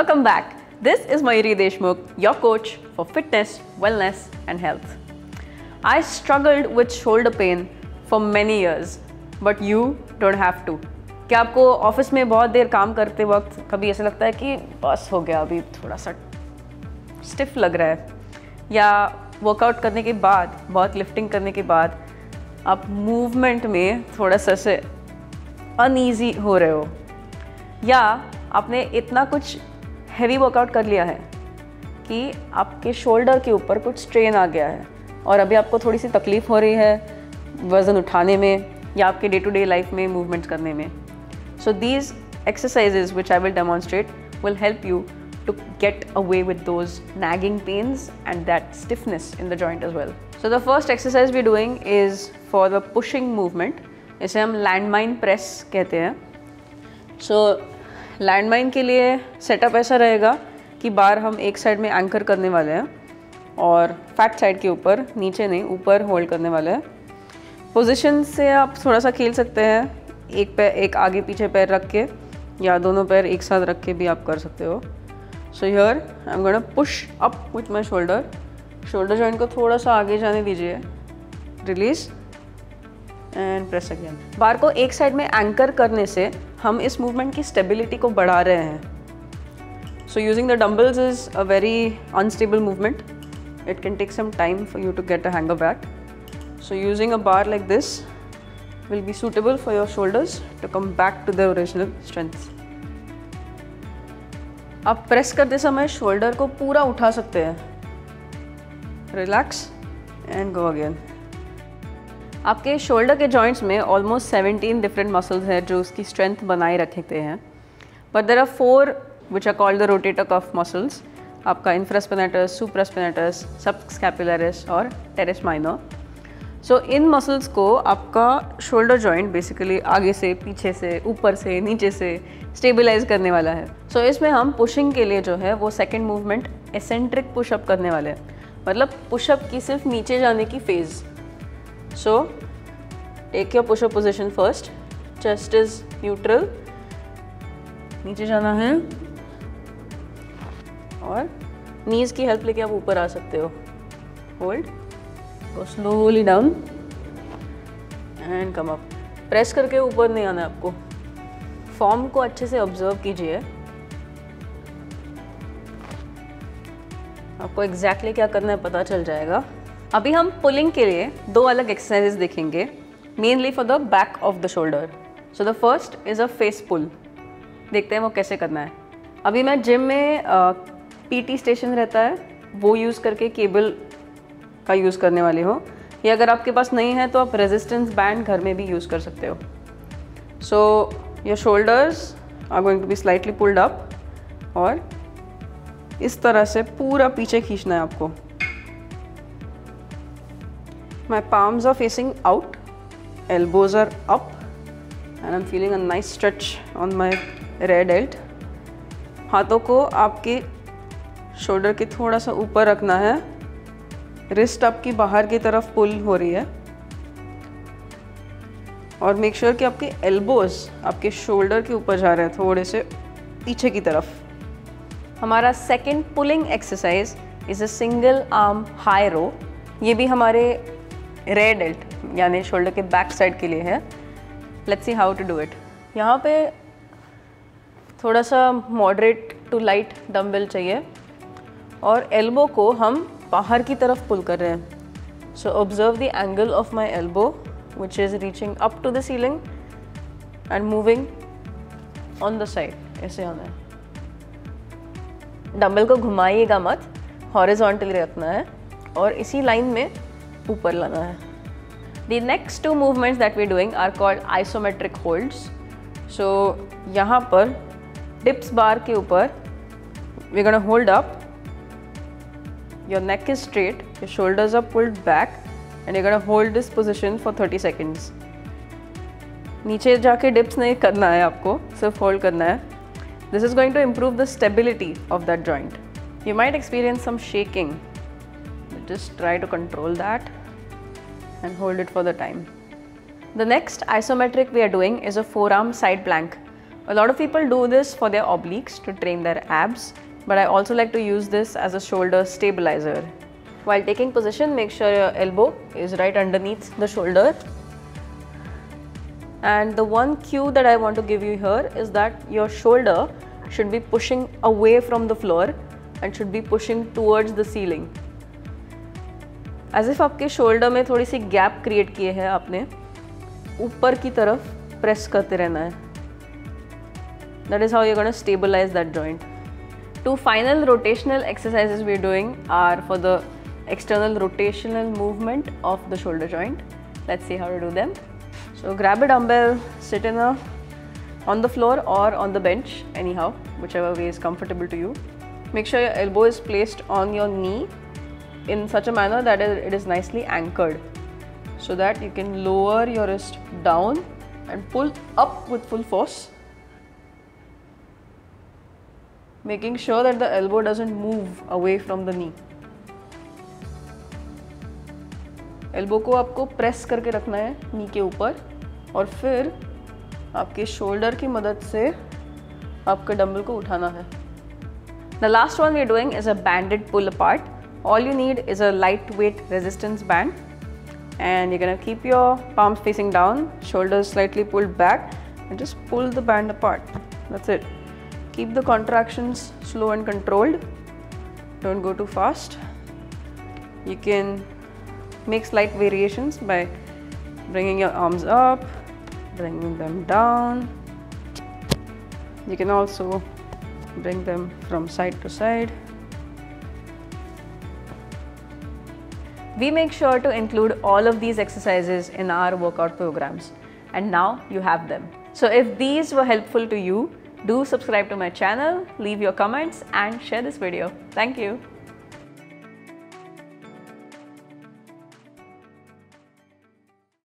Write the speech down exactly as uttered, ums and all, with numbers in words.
Welcome back. This is Mayuri Deshmukh, your coach for fitness, wellness and health. I struggled with shoulder pain for many years, but you don't have to. क्या आपको office में बहुत देर काम करते वक्त कभी ऐसा लगता है कि बस हो गया, अभी थोड़ा सा स्टिफ लग रहा है, या वर्कआउट करने के बाद, बहुत लिफ्टिंग करने के बाद आप मूवमेंट में थोड़ा सा से अनईजी हो रहे हो, या आपने इतना कुछ हैवी वर्कआउट कर लिया है कि आपके शोल्डर के ऊपर कुछ स्ट्रेन आ गया है और अभी आपको थोड़ी सी तकलीफ़ हो रही है वज़न उठाने में या आपके डे टू डे लाइफ में मूवमेंट्स करने में. So these exercises which I will demonstrate will help you to get away with those nagging pains and that stiffness in the joint as well. So the first exercise we're doing is for the pushing movement. इसे हम landmine press कहते हैं. So landmine के लिए setup ऐसा रहेगा कि बार हम एक साइड में एंकर करने वाले हैं और फैट साइड के ऊपर, नीचे नहीं, ऊपर होल्ड करने वाले हैं. पोजीशन से आप थोड़ा सा खेल सकते हैं, एक पैर एक आगे पीछे पैर रख के या दोनों पैर एक साथ रख के भी आप कर सकते हो. So here I am gonna push up with my shoulder. Shoulder joint को थोड़ा सा आगे जाने दीजिए, रिलीज एंड प्रेस अगेन. बार को एक साइड में एंकर करने से हम इस मूवमेंट की स्टेबिलिटी को बढ़ा रहे हैं. So using the dumbbells is a very unstable movement. It can take some time for you to get a hang of that. So using a bar like this will be suitable for your shoulders to come back to their original strength. आप press करते समय shoulder को पूरा उठा सकते हैं. Relax and go again. आपके shoulder के जॉइंट्स में ऑलमोस्ट सेवनटीन डिफरेंट मसल्स हैं जो उसकी स्ट्रेंथ बनाए रखते हैं. But there are four which are called the rotator cuff muscles. आपका इन्फ्रास्पिनाटस, सुप्रास्पिनाटस, सबस्कैपुलरिस और टेरेस माइनर. सो so, इन मसल्स को आपका शोल्डर जॉइंट बेसिकली आगे से, पीछे से, ऊपर से, नीचे से स्टेबलाइज करने वाला है. सो so, इसमें हम पुशिंग के लिए जो है वो सेकंड मूवमेंट एसेंट्रिक पुशअप करने वाले हैं, मतलब पुशअप की सिर्फ नीचे जाने की phase. So take your pushup position first. Chest is neutral, नीचे जाना है और नीज़ की हेल्प लेके आप ऊपर आ सकते हो. Hold, go slowly down and come up. Press करके ऊपर नहीं आना है आपको. फॉर्म को अच्छे से ऑब्जर्व कीजिए, आपको एग्जैक्टली क्या करना है पता चल जाएगा. अभी हम पुलिंग के लिए दो अलग एक्सरसाइजेस देखेंगे, mainly for the back of the shoulder. So the first is a face pull. देखते हैं वो कैसे करना है. अभी मैं जिम में पीटी स्टेशन रहता है वो यूज़ करके केबल का यूज़ करने वाले हो, या अगर आपके पास नहीं है तो आप रेजिस्टेंस बैंड घर में भी यूज़ कर सकते हो. So your shoulders are going to be slightly pulled up और इस तरह से पूरा पीछे खींचना है आपको. My palms are facing out, elbows are up and I am feeling a nice stretch on my rear delt. हाथों को आपके शोल्डर के थोड़ा सा ऊपर रखना है. रिस्ट आपकी बाहर की तरफ पुल हो रही है और मेक श्योर sure कि आपके एल्बोज आपके शोल्डर के ऊपर जा रहे हैं, थोड़े से पीछे की तरफ. हमारा second pulling exercise is a single arm high row. ये भी हमारे रेयर डेल्ट यानी शोल्डर के बैक साइड के लिए है. Let's see how to do it. यहाँ पे थोड़ा सा मॉडरेट टू लाइट डम्बल चाहिए और एल्बो को हम बाहर की तरफ पुल कर रहे हैं. So observe the angle of my elbow which is reaching up to the ceiling and moving on the side. ऐसे आना है. डम्बल को घुमाइएगा मत, हॉरिजॉन्टली रखना है और इसी लाइन में ऊपर लाना है. The next two movements that we doing are called isometric holds. So यहाँ पर डिप्स बार के ऊपर we gonna hold up. Your neck is straight, your shoulders are pulled back and you're going to hold this position for thirty seconds. नीचे जाके dips नहीं करना है आपको, सिर्फ hold करना है. This is going to improve the stability of that joint. You might experience some shaking. Just try to control that and hold it for the time. The next isometric we are doing is a forearm side plank. A lot of people do this for their obliques to train their abs, but I also like to use this as a shoulder stabilizer. While taking position, make sure your elbow is right underneath the shoulder. And the one cue that I want to give you here is that your shoulder should be pushing away from the floor and should be pushing towards the ceiling. As if आपके shoulder में थोड़ी सी gap create किए हैं आपने, ऊपर की तरफ press करते रहना है. That is how you're going to stabilize that joint. Two final rotational exercises we're doing are for the external rotational movement of the shoulder joint. Let's see how to do them. So grab a dumbbell, sit in a, on the floor or on the bench, anyhow, whichever way is comfortable to you. Make sure your elbow is placed on your knee in such a manner that it is nicely anchored, so that you can lower your wrist down and pull up with full force, making sure that the elbow doesn't move away from the knee. Elbow को आपको press करके रखना है नी के ऊपर और फिर आपके शोल्डर की मदद से आपके डंबल को उठाना है. The last one we are doing is a banded pull apart. All you need is a lightweight resistance band, and you're going to keep your palms facing down, shoulders slightly pulled back, and just pull the band apart. That's it. Keep the contractions slow and controlled. Don't go too fast. You can make slight variations by bringing your arms up, bringing them down. You can also bring them from side to side. We make sure to include all of these exercises in our workout programs, and now you have them. So if these were helpful to you, do subscribe to my channel, leave your comments and share this video. Thank you.